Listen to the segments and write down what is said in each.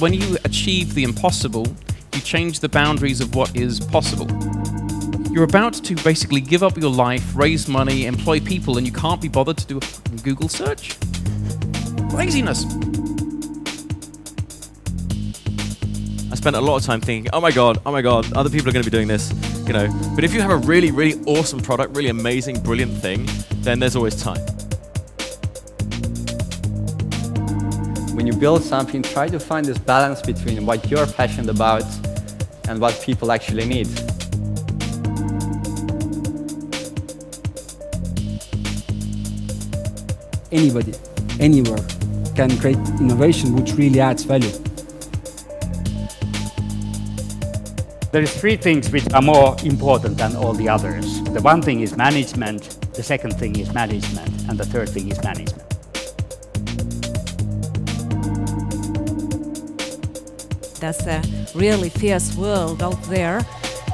When you achieve the impossible, you change the boundaries of what is possible. You're about to basically give up your life, raise money, employ people, and you can't be bothered to do a Google search? Laziness! I spent a lot of time thinking, oh my god, other people are going to be doing this, you know. But if you have a really, really awesome product, really amazing, brilliant thing, then there's always time. When you build something, try to find this balance between what you're passionate about and what people actually need. Anybody, anywhere can create innovation which really adds value. There are three things which are more important than all the others. The one thing is management, the second thing is management, and the third thing is management. There's a really fierce world out there,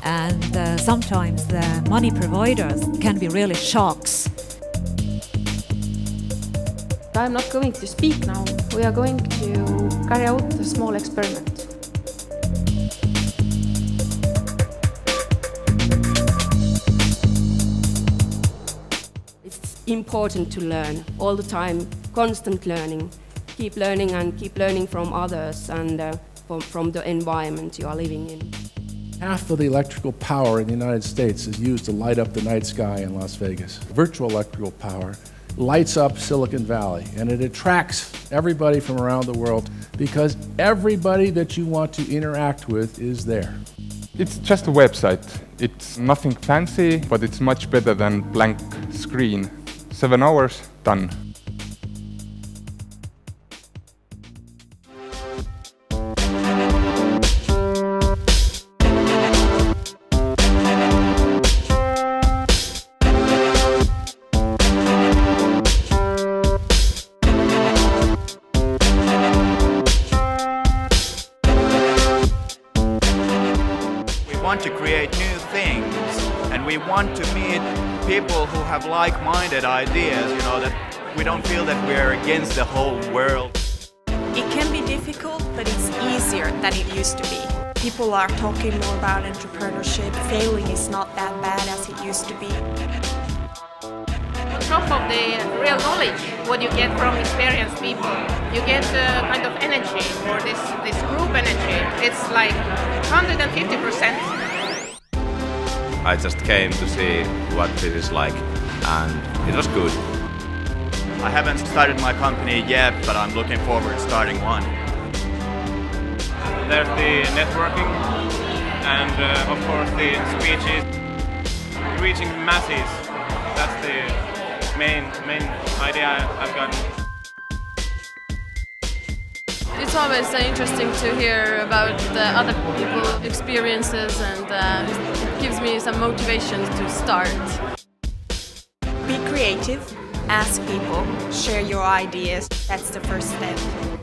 and sometimes the money providers can be really sharks. I'm not going to speak now. We are going to carry out a small experiment. It's important to learn all the time, constant learning. Keep learning and keep learning from others and from the environment you are living in. Half of the electrical power in the United States is used to light up the night sky in Las Vegas. Virtual electrical power lights up Silicon Valley, and it attracts everybody from around the world because everybody that you want to interact with is there. It's just a website. It's nothing fancy, but it's much better than blank screen. 7 hours, done. We want to create new things, and we want to meet people who have like-minded ideas, you know, that we don't feel that we're against the whole world. It can be difficult, but it's easier than it used to be. People are talking more about entrepreneurship. Failing is not that bad as it used to be. On top of the real knowledge, what you get from experienced people, you get kind of energy, or this group energy. It's like 150%. I just came to see what it is like, and it was good. I haven't started my company yet, but I'm looking forward to starting one. There's the networking, and of course the speeches. Reaching masses, that's the main idea I've gotten. It's always interesting to hear about other people's experiences, and it gives me some motivation to start. Be creative, ask people, share your ideas. That's the first step.